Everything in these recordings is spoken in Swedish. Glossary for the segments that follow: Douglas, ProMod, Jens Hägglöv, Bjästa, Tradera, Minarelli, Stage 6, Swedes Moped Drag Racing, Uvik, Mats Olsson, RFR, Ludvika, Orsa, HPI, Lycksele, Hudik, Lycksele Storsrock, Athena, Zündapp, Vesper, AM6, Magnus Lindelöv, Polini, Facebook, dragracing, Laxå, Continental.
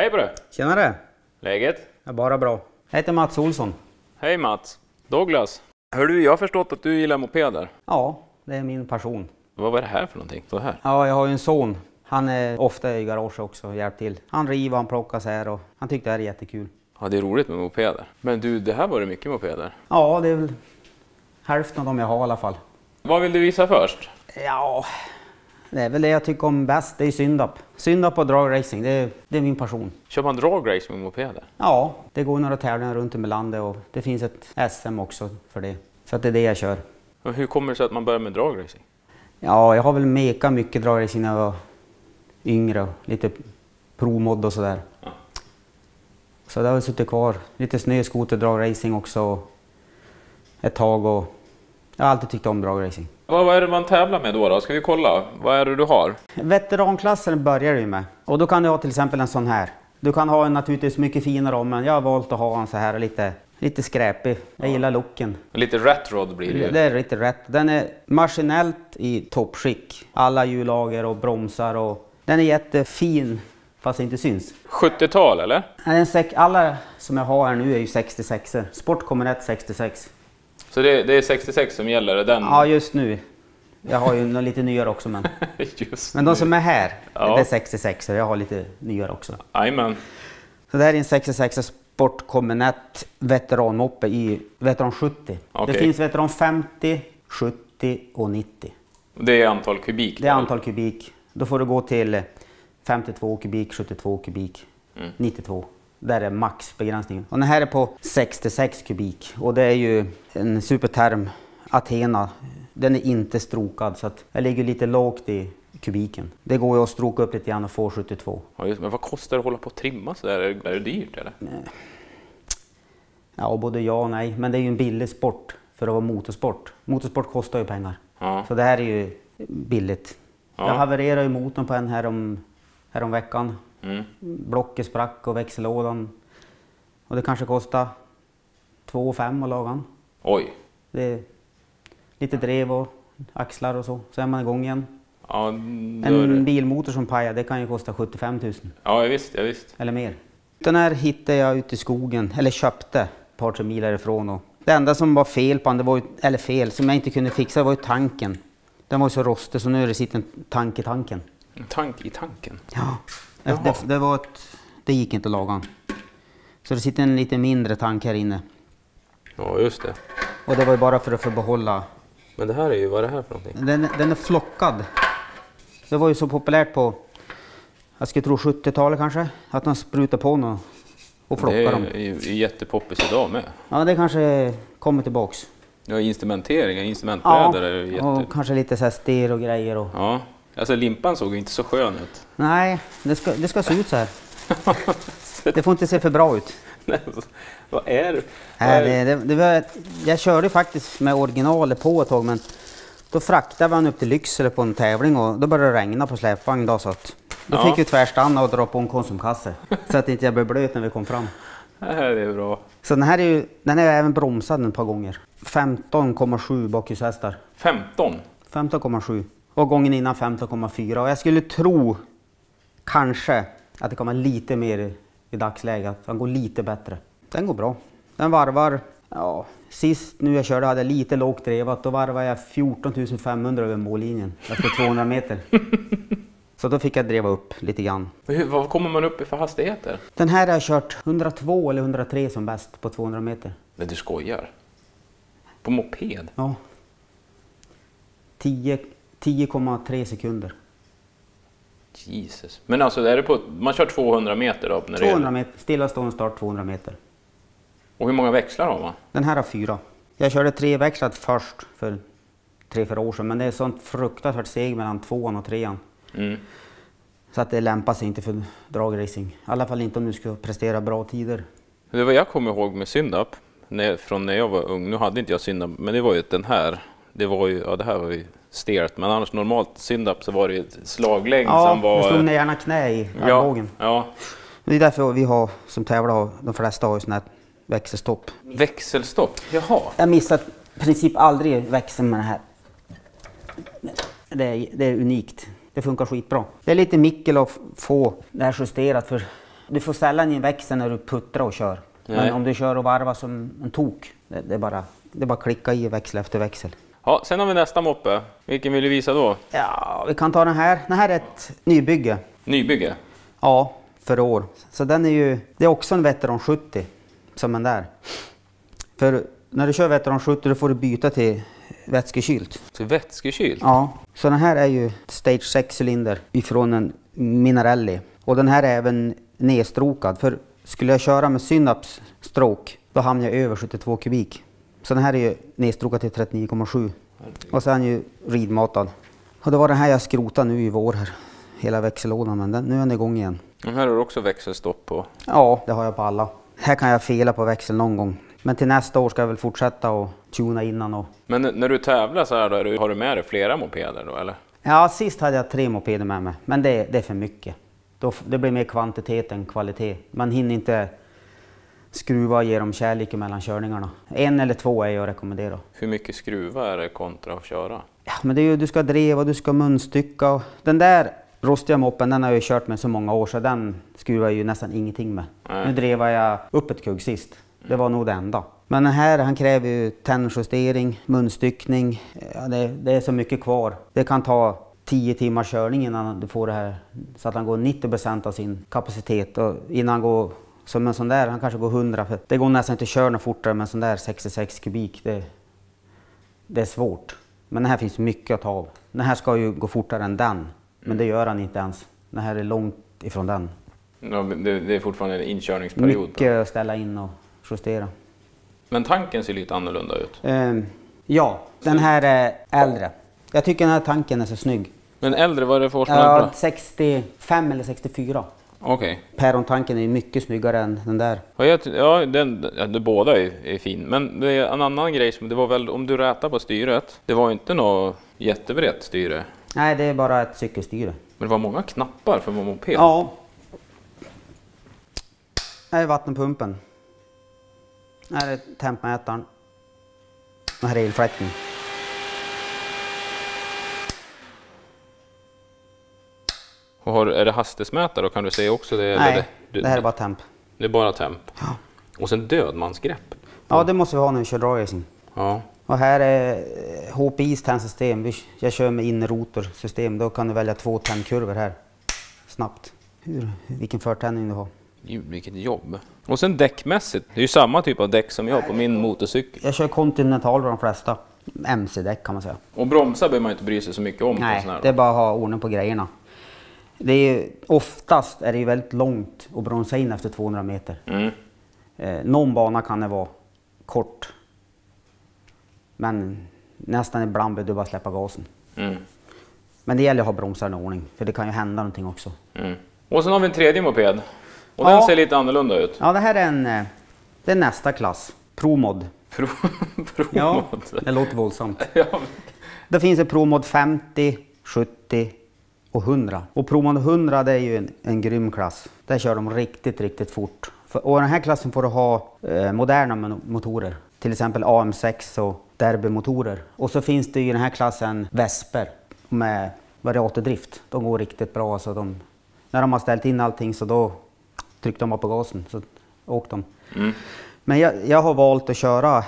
Hej på dig! Tjenare! Läget? Ja, bara bra. Jag heter Mats Olsson. Hej Mats! Douglas! Hör du, jag har förstått att du gillar mopeder. Ja, det är min passion. Vad var det här för någonting? Så här? Ja, jag har ju en son. Han är ofta i garage också och hjälper till. Han river, han plockar så här och han tyckte det här är jättekul. Ja, det är roligt med mopeder. Men du, det här var det mycket mopeder. Ja, det är väl hälften av dem jag har i alla fall. Vad vill du visa först? Ja, det är väl det jag tycker om bäst. Det är Zündapp. Zündapp och drag racing, det är min passion. Kör man drag racing med mopeder? Ja, det går några tävlingar runt om i landet och det finns ett SM också för det. Så att det är det jag kör. Och hur kommer det sig att man börjar med drag racing? Ja, jag har väl mekat mycket drag racing när jag var yngre och lite promod och sådär. Ja. Så det har jag suttit kvar. Lite snöskoter, drag racing också ett tag och jag har alltid tyckt om dragracing. Vad är det man tävlar med då? Ska vi kolla? Vad är det du har? Veteranklassen börjar du med. Och då kan du ha till exempel en sån här. Du kan ha en naturligtvis mycket finare om, men jag har valt att ha en så här lite skräpig. Jag gillar looken. Lite ratrod blir det. Det är lite rätt. Den är maskinellt i toppskick. Alla hjullager och bromsar och den är jättefin fast det inte syns. 70-tal eller? Alla som jag har här nu är ju 66. Sportkommunett 66. Så det är 66 som gäller den? Ja, just nu. Jag har ju några lite nyare också. Men, men de som är här, ja. Det är 66 och jag har lite nyare också. Amen. Så det här är en 66 sportkommunett veteranmoppe i veteran 70. Okay. Det finns veteran 50, 70 och 90. Det är antal kubik? Det är antal kubik. Då får du gå till 52 kubik, 72 kubik, 92. Där är maxbegränsningen. Och den här är på 66 kubik. Och det är ju en superterm. Athena. Den är inte strokad så att jag ligger lite lågt i kubiken. Det går ju att stroka upp lite grann och få 72. Ja, just, men vad kostar det att hålla på och trimma så där? Är det dyrt eller? Ja, både ja och nej. Men det är ju en billig sport för att vara motorsport. Motorsport kostar ju pengar. Ja. Så det här är ju billigt. Ja. Jag havererade ju motorn på en här om veckan. Blocket sprack och växellådan. Och det kanske kostar 2,5 att laga. Oj. Det är lite drev och axlar och så. Så är man igång igen. Ja, en bilmotor som pajar, det kan ju kosta 75 000. Ja, jag visst. Eller mer. Den här hittade jag ute i skogen, eller köpte ett par tre mil härifrån. Och det enda som var fel på den, som jag inte kunde fixa, var ju tanken. Den var så rostig så nu är det sitt en tank i tanken. En tank i tanken? Ja. Det gick inte att laga. Så det sitter en lite mindre tank här inne. Ja, just det. Och det var ju bara för att behålla. Men det här är ju, vad är det här för någonting? Den är flockad. Det var ju så populärt på, jag skulle tro 70-talet kanske, att man sprutar på någon och flockar dem. Det är ju jättepoppis idag med. Ja, det kanske kommer tillbaks. Ja, instrumentbrädor är ju och kanske lite så här ster och grejer. Och... Ja. Alltså limpan såg ju inte så skön ut. Nej, det ska se ut så här. Det får inte se för bra ut. Nej, vad är det? Jag körde faktiskt med originalet på ett tag, men då fraktade man upp till Lycksele på en tävling och då började det regna på släpvagn. Då fick vi tvärstanna och dra på en konsumkasse så att inte jag blev blöt när vi kom fram. Det här är bra. Så den här är även bromsad ett par gånger. 15,7 bakhjulshästar. 15? 15,7. Och gången innan 15,4 och jag skulle tro kanske att det kommer lite mer i dagsläget. Den går lite bättre. Den går bra. Den varvar, ja, sist nu jag körde hade jag lite lågt drevat. Då varvade jag 14 500 över mållinjen efter 200 meter. Så då fick jag dreva upp lite grann. Vad kommer man upp i för hastigheter? Den här har jag kört 102 eller 103 som bäst på 200 meter. Men du skojar? På moped? Ja. 10,3 sekunder. Jesus. Men alltså, är det på, man kör 200 meter då? När 200 meter. Stillastående start 200 meter. Och hur många växlar har man? Den här har 4. Jag körde 3 växlar först för 3-4 år sedan. Men det är sånt fruktansvärt seg mellan 2:an och 3:an. Mm. Så att det lämpar sig inte för dragracing. I alla fall inte om du ska prestera bra tider. Det var jag kommer ihåg med Zündapp. Från när jag var ung. Nu hade inte jag Zündapp. Men det var ju den här. Det var ju, ja, det här var ju stert, men annars normalt Zündapp så var det ett slaglängd som var... Ja, jag slog ner gärna knä i armbågen. Ja. Det är därför vi har, som tävlar, de flesta har ju sån här växelstopp. Växelstopp? Jaha. Jag missat i princip aldrig växeln med den här. Det är unikt. Det funkar skitbra. Det är lite mickel att få det här justerat för Du får sällan in växeln när du puttrar och kör. Nej. Men om du kör och varvar som en tok, det är bara klicka i växel efter växel. Ja, sen har vi nästa moppe. Vilken vill du visa då? Ja, vi kan ta den här. Den här är ett nybygge. Nybygge? Ja, för år. Så den är ju, det är också en Veteran 70 som den där. För när du kör Veteran 70 då får du byta till vätskekylt. Så vätskekylt? Ja. Så den här är ju Stage 6 cylinder ifrån en Minarelli. Och den här är även nedstrokad. För skulle jag köra med Zündapps stråk då hamnar jag över 72 kubik. Så den här är ju nedstrokad till 39,7. Och sen är ju ridmatad. Och det var den här jag skrotade nu i vår här. Hela växellådan, men nu är den igång igen. Den här har du också växelstopp på? Ja, det har jag på alla. Här kan jag fela på växeln någon gång. Men till nästa år ska jag väl fortsätta och tuna innan. Och... Men när du tävlar så här då, har du med dig flera mopeder då eller? Ja, sist hade jag 3 mopeder med mig. Men det är för mycket. Då, det blir mer kvantitet än kvalitet. Man hinner inte skruva och ge dem kärlek mellan körningarna. 1 eller 2 är jag rekommenderar. Hur mycket skruva är det kontra att köra? Ja, men det är ju, du ska dreva, du ska munstycka. Och... Den där rostiga moppen den har jag ju kört med så många år så den skruvar jag ju nästan ingenting med. Nej. Nu drevar jag upp ett kugg sist. Det var nog det enda. Men den här han kräver ju tändjustering, munstyckning. Ja, det är så mycket kvar. Det kan ta 10 timmar körning innan du får det här så att han går 90% av sin kapacitet. Och innan han går som en sån där, han kanske går 100. För det går nästan inte att köra fortare med en sån där 66 kubik. Det är svårt. Men den här finns mycket att ta av. Den här ska ju gå fortare än den. Men det gör han inte ens. Den här är långt ifrån den. Ja, det är fortfarande en inkörningsperiod. Mycket att ställa in och justera. Men tanken ser lite annorlunda ut. Ja, den här är äldre. Jag tycker den här tanken är så snygg. Men äldre, vad är det för årsmodell? 65 eller 64. Okej. Okay. Pärontanken är mycket snyggare än den där. Ja, de båda är fin. Men det är en annan grej som det var väl om du rätar på styret. Det var inte något jättebrett styre. Nej, det är bara ett cykelstyre. Men det var många knappar för moped. Ja. Här är vattenpumpen. Här är tempmätaren. Och här är elfläkten. Och är det hastighetsmätare då? Kan du se också det? Nej, eller det här är bara temp. Det är bara temp. Ja. Och sen dödmansgrepp. Ja, det måste vi ha när vi kör dragracing. Ja. Och här är HPIs tändsystem. Jag kör med inrotorsystem. Då kan du välja 2 tändkurvor här. Snabbt. Vilken förtändning du har. Vilket jobb. Och sen däckmässigt. Det är ju samma typ av däck som jag har på min motorcykel. Jag kör Continental de flesta. MC-däck kan man säga. Och bromsar behöver man inte bry sig så mycket om. Nej, det är bara att ha ordning på grejerna. Det är ju, oftast är det ju väldigt långt att bromsa in efter 200 meter. Mm. Någon bana kan det vara kort. Men nästan ibland behöver du bara släppa gasen. Mm. Men det gäller att ha bromsarna i ordning. För det kan ju hända någonting också. Mm. Och sen har vi en tredje moped. Och den ser lite annorlunda ut. Ja, det här är det är nästa klass. ProMod. ProMod? Ja, det låter våldsamt. Ja. Det finns en ProMod 50, 70 och 100. Och ProMod 100 det är ju en grym klass. Där kör de riktigt, riktigt fort. Och den här klassen får du ha moderna motorer. Till exempel AM6 och derbymotorer. Och så finns det i den här klassen Vesper med variatordrift. De går riktigt bra. Så när de har ställt in allting så då tryckte de upp på gasen så åkte de. Mm. Men jag har valt att köra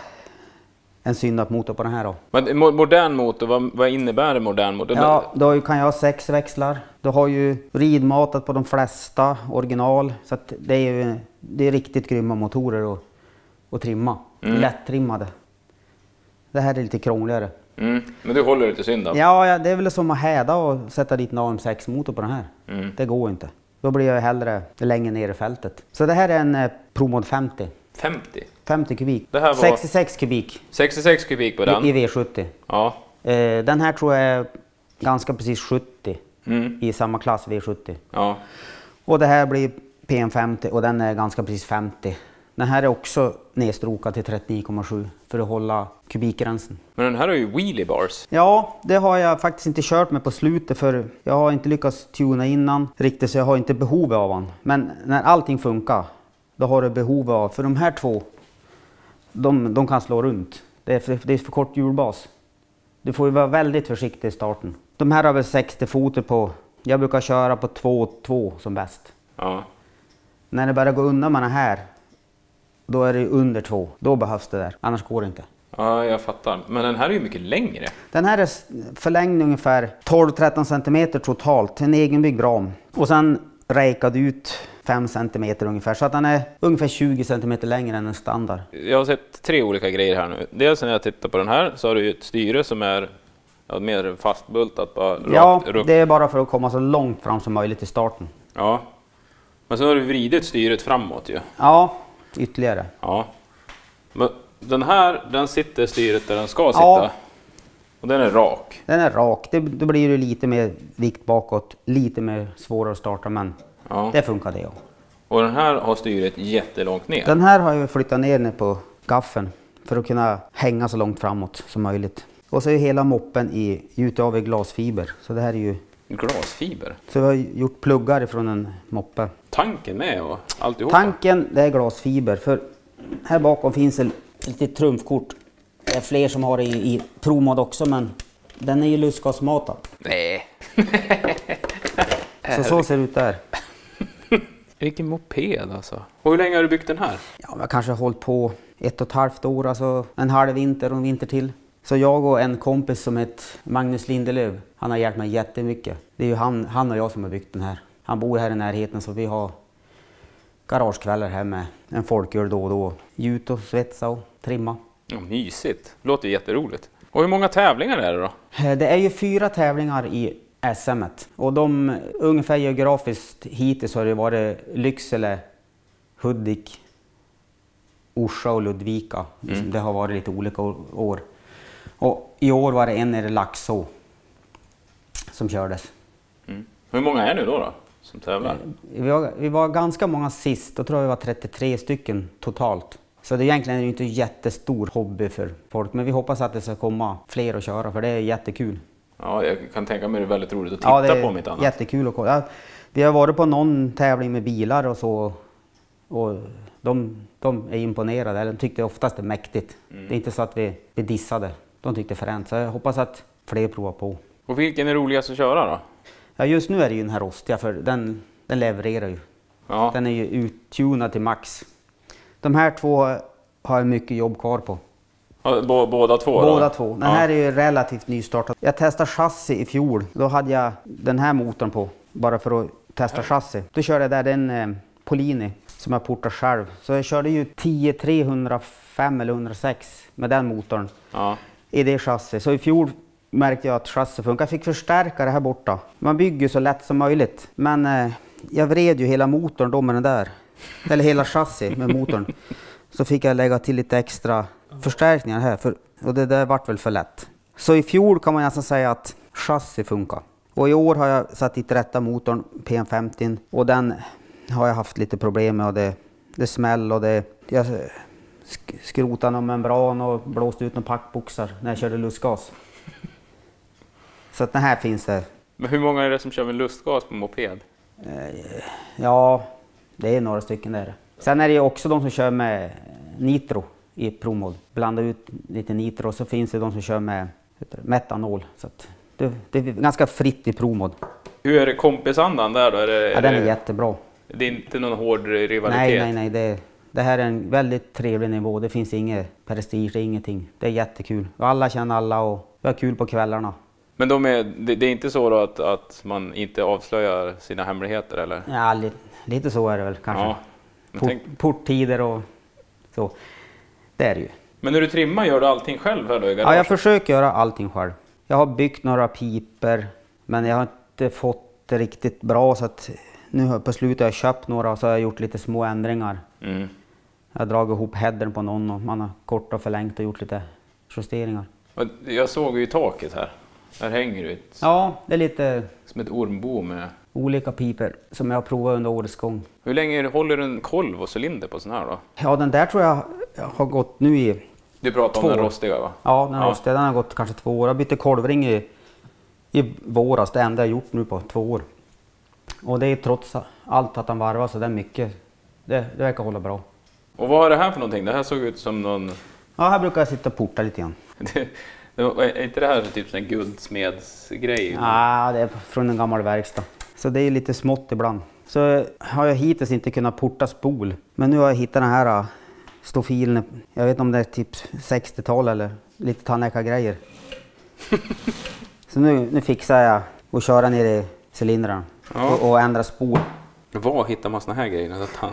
en Zündapp-motor på den här då. Men modern motor, vad innebär en modern motor? Ja, då kan jag ha 6 växlar. Du har ju ridmatat på de flesta original. Så att det är riktigt grymma motorer att trimma. Mm. Lättrimmade. Det här är lite krångligare. Mm. Men du håller lite Zündapp. Ja, det är väl som att häda och sätta dit en AM6-motor på den här. Mm. Det går inte. Då blir jag hellre längre ner i fältet. Så det här är en ProMod 50. 50? 50 kubik. Det här var 66 kubik. 66 kubik på den? I V70. Ja. Den här tror jag är ganska precis 70. Mm. I samma klass V70. Ja. Och det här blir PM50 och den är ganska precis 50. Den här är också nedstrokad till 39,7 för att hålla kubikgränsen. Men den här har ju wheelie bars. Ja, det har jag faktiskt inte kört med på slutet för jag har inte lyckats tuna innan riktigt så jag har inte behov av den. Men när allting funkar, då har du behov av, för de här två, de kan slå runt. Det är för kort hjulbas. Du får ju vara väldigt försiktig i starten. De här har väl 60 foter på, jag brukar köra på 2,2 som bäst. Ja. När det börjar gå undan man är här, då är det under 2. Då behövs det där, annars går det inte. Ja, jag fattar. Men den här är ju mycket längre. Den här är förlängd ungefär 12-13 cm totalt, en egenbyggd ram. Och sen räkad ut 5 cm ungefär, så att den är ungefär 20 cm längre än en standard. Jag har sett 3 olika grejer här nu. Dels när jag tittar på den här så har du ett styre som är mer fastbultat. Bara ja, rakt. Det är bara för att komma så långt fram som möjligt i starten. Ja, men sen har du vridit styret framåt ju. Ja, ytterligare. Ja, men den här, den sitter styret där den ska sitta. Ja. Och den är rak. Den är rak. Då blir det lite mer vikt bakåt, lite mer svårare att starta, men ja, det funkar det. Och den här har styret jättelångt ner. Den här har jag flyttat ner på gaffen för att kunna hänga så långt framåt som möjligt. Och så är hela moppen i utav glasfiber, så det här är ju... Glasfiber? Så vi har gjort pluggar från en moppe. Tanken med och alltihopa? Tanken, det är glasfiber, för här bakom finns en litet trumfkort. Det är fler som har det i promod också, men den är ju lustgasmatad. Nej. så ser det ut där. Vilken moped alltså. Och hur länge har du byggt den här? Ja, jag har kanske hållit på 1,5 år, alltså en halv vinter och en vinter till. Så jag och en kompis som heter Magnus Lindelöv, han har hjälpt mig jättemycket. Det är ju han och jag som har byggt den här. Han bor här i närheten, så vi har garagekvällar här med en folköl då och då. Gjut och svetsa och trimma. Ja, mysigt. Det låter jätteroligt. Och hur många tävlingar är det då? Det är ju 4 tävlingar i SM-et. Och de ungefär geografiskt hittills har det varit Lycksele, Hudik, Orsa och Ludvika. Mm. Det har varit lite olika år. Och i år var det en nere i Laxå som kördes. Mm. Hur många är det då som tävlar? Vi var ganska många sist, då tror jag vi var 33 stycken totalt. Så det egentligen är inte en jättestor hobby för folk, men vi hoppas att det ska komma fler att köra, för det är jättekul. Ja, jag kan tänka mig det är väldigt roligt att titta på, om inte annat. Jättekul att kolla. Vi har varit på någon tävling med bilar och så, och de är imponerade, eller de tyckte oftast det är mäktigt. Mm. Det är inte så att vi dissade. De tyckte föränt, så jag hoppas att fler provar på. Och vilken är roligast att köra då? Ja, just nu är det ju den här rostiga, för den levererar ju. Ja. Den är ju uttunad till max. De här två har jag mycket jobb kvar på. Båda två? Båda två. Den här är ju relativt nystartad. Jag testade chassi i fjol. Då hade jag den här motorn på, bara för att testa chassi. Då körde jag där en Polini som jag portar själv. Så jag körde ju 10-305 eller 106 med den motorn. Ja. I det chassi. Så i fjol märkte jag att chassi funkar. Jag fick förstärka det här borta. Man bygger så lätt som möjligt. Men jag vred ju hela motorn då med den där. Eller hela chassi med motorn. Så fick jag lägga till lite extra förstärkningar här. Och det där vart väl för lätt. Så i fjol kan man nästan säga att chassi funkar. Och i år har jag satt i rätta motorn, PM50. Och den har jag haft lite problem med. Och det smäll och det... Jag skrotade någon membran och blåste ut några packboxar när jag körde lustgas. Så att den här finns det. Men hur många är det som kör med lustgas på moped? Ja, det är några stycken där. Sen är det också de som kör med nitro i promod. Blanda ut lite nitro, och så finns det de som kör med metanol. Så att det är ganska fritt i promod. Hur är det kompisandan där då? Ja, den är jättebra. Det är inte någon hård rivalitet? Nej. Det här är en väldigt trevlig nivå. Det finns inget prestige, ingenting. Det är jättekul. Alla känner alla och vi har kul på kvällarna. Men det är inte så då att man inte avslöjar sina hemligheter, eller? Ja, lite så är det väl kanske. Ja, porttider och så. Det är det ju. Men när du trimmar, gör du allting själv här då i garaget? Ja, jag försöker göra allting själv. Jag har byggt några piper, men jag har inte fått det riktigt bra, så att nu på slutet har jag köpt några och så har jag gjort lite små ändringar. Mm. Jag har dragit ihop headern på någon och man har kort och förlängt och gjort lite justeringar. Jag såg ju taket här. Där hänger det ut. Ja, det är lite... Som ett ormbo med... Olika piper som jag har provat under årets gång. Hur länge håller en kolv och cylinder på sån här då? Ja, den där tror jag har gått nu i... Du pratar om den rostiga va? Ja, den rostiga. Den har gått kanske 2 år. Jag bytte kolvring i våras. Det enda jag har gjort nu på 2 år. Och det är trots allt att den varvar så det är mycket. Det verkar hålla bra. Och vad är det här för någonting? Det här såg ut som någon... Ja, här brukar jag sitta och porta lite grann. Är inte det här typ en guldsmedsgrej? Nej, det är från en gammal verkstad. Så det är lite smått ibland. Så har jag hittills inte kunnat porta spol. Men nu har jag hittat den här stofilen. Jag vet inte om det är typ 60-tal eller lite tandläka grejer. Så nu fixar jag och köra ner i cylindrarna, ja. och ändra spår. Var hittar man såna här grejer?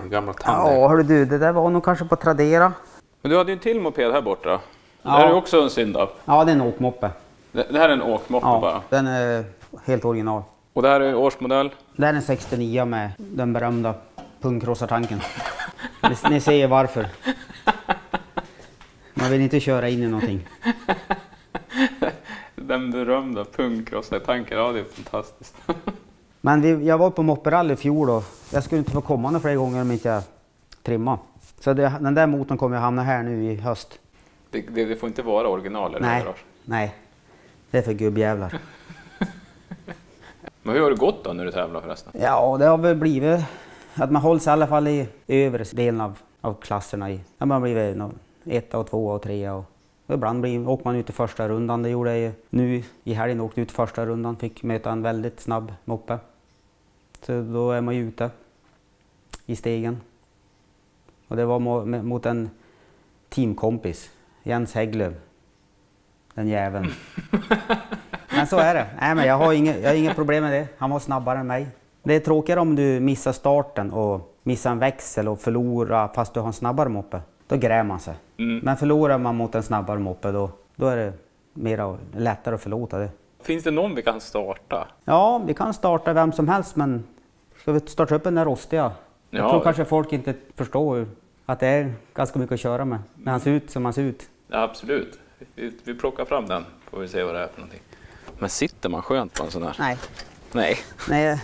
Gamla tandläka? Ja, hörru du, det där var nog kanske på Tradera. Men du hade ju en till moped här borta. Ja. Det här är också en Zündapp. Ja, det är en åkmoppe. Det här är en åkmoppe, ja, bara? Den är helt original. Och det här är årsmodell? Det här är en 69 med den berömda pungkrossartanken. Ni ser varför. Man vill inte köra in i någonting. Den berömda pungkrossartanken, ja, det är fantastiskt. Men jag var på mopperall i fjol då. Jag skulle inte få komma några fler gånger om inte jag trimma. Så den där motorn kommer jag hamna här nu i höst. Det får inte vara originaler? Nej, eller? Nej. Det är för gubbjävlar. Men hur har det gått då när du tävlar förresten? Ja, det har väl blivit att man hålls i alla fall i övre delen av klasserna. Man har blivit 1, 2 och 3. Och ibland åker man ut i första rundan. Det gjorde jag ju. Nu i helgen åkte jag ut första rundan. Fick möta en väldigt snabb moppe. Så då är man ju ute i stegen. Och det var mot en teamkompis, Jens Hägglöv. Den jäveln. Men så är det. Nej, men jag har inga problem med det. Han var snabbare än mig. Det är tråkigare om du missar starten och missar en växel och förlorar fast du har en snabbare moppe. Då gräver man sig. Mm. Men förlorar man mot en snabbare moppe då är det mera, lättare att förlåta det. Finns det någon vi kan starta? Ja, vi kan starta vem som helst, men ska vi starta upp den där rostiga? Jag tror kanske folk inte förstår att det är ganska mycket att köra med. Men han ser ut som han ser ut. Ja, absolut. Vi plockar fram den och får vi se vad det är för någonting. Men sitter man skönt på en sån här? Nej. Nej. Nej.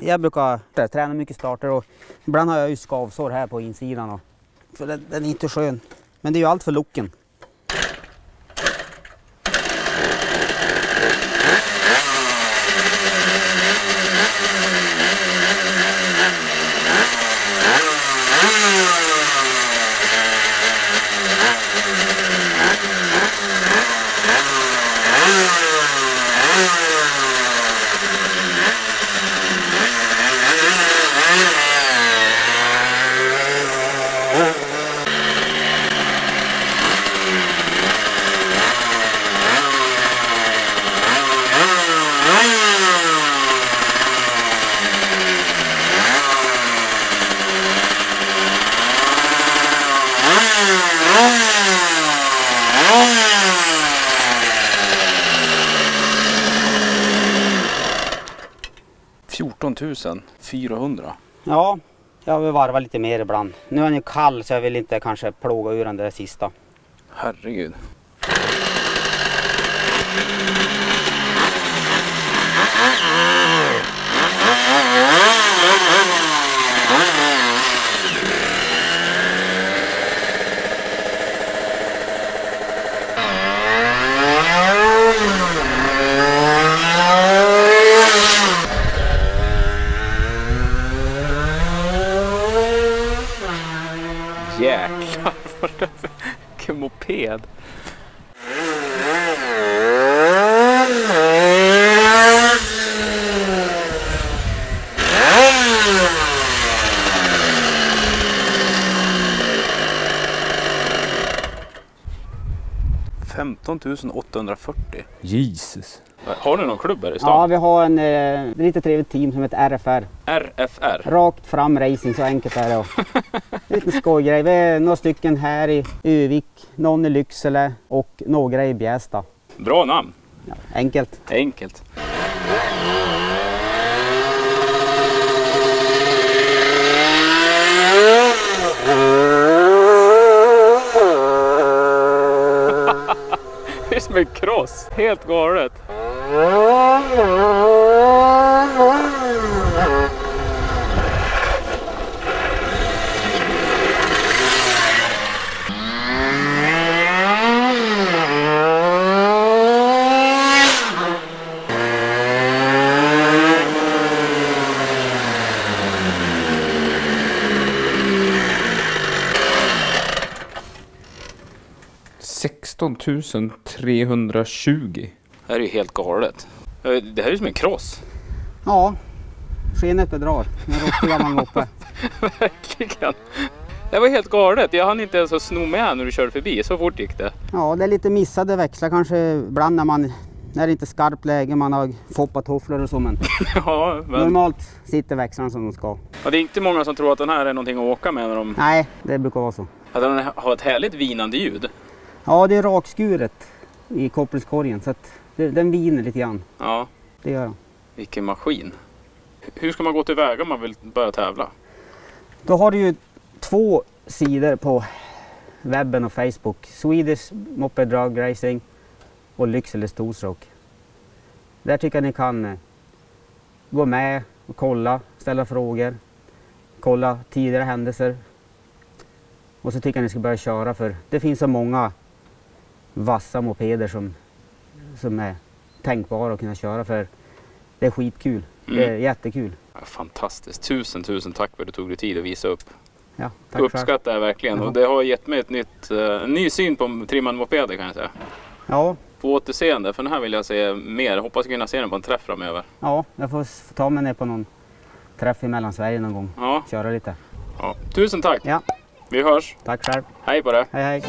Jag brukar träna mycket starter och ibland har jag ju skavsår här på insidan. Så den är inte skön. Men det är ju allt för locken. Ja, jag vill varva lite mer ibland. Nu är den ju kall så jag vill inte kanske plåga ur den där sista. Herregud. Jäklar, vad det är för moped. Jesus. Har du någon klubb här i stan? Ja, vi har en lite trevligt team som heter RFR. RFR? Rakt fram racing, så enkelt är det. Lite skojgrej. Vi är några stycken här i Uvik, någon i Lycksele och några i Bjästa. Bra namn. Ja, enkelt. Enkelt. Det är som en kross. Helt galet. Det här är ju helt galet. Det här är ju som en kross. Ja, Skenet bedrar, en rottig gammal moppe. Verkligen. Det var helt galet, jag hann inte ens att sno med när du körde förbi, så fort gick det. Ja, det är lite missade växlar kanske ibland när det inte är skarpt läge, man har foppat tofflor och så, men ja, men normalt sitter växlarna som de ska. Ja, det är inte många som tror att den här är någonting att åka med när de... Nej, det brukar vara så. Att den har ett härligt vinande ljud. Ja, det är rakskuret i kopplingskorgen, så att den viner lite grann. Ja. Det gör den. Vilken maskin. Hur ska man gå tillväga om man vill börja tävla? Då har du ju två sidor på webben och Facebook. Swedes Moped Drag Racing och Lycksele Storsrock. Där tycker jag ni kan gå med och kolla, ställa frågor, kolla tidigare händelser. Och så tycker jag ni ska börja köra, för det finns så många vassa mopeder som är tänkbara att kunna köra, för det är skitkul. Mm. Det är jättekul. Ja, fantastiskt. Tusen tack för att du tog dig tid att visa upp. Ja, tack. Uppskattar jag verkligen. Ja. Och det har gett mig en ny syn på trimmande mopeder, kan jag säga. Ja. På återseende, för den här vill jag se mer. Hoppas kunna se den på en träff framöver. Ja, jag får ta mig ner på någon träff i Mellansverige någon gång. Ja. Köra lite. Ja. Tusen tack. Ja. Vi hörs. Tack själv. Hej på det. Hej.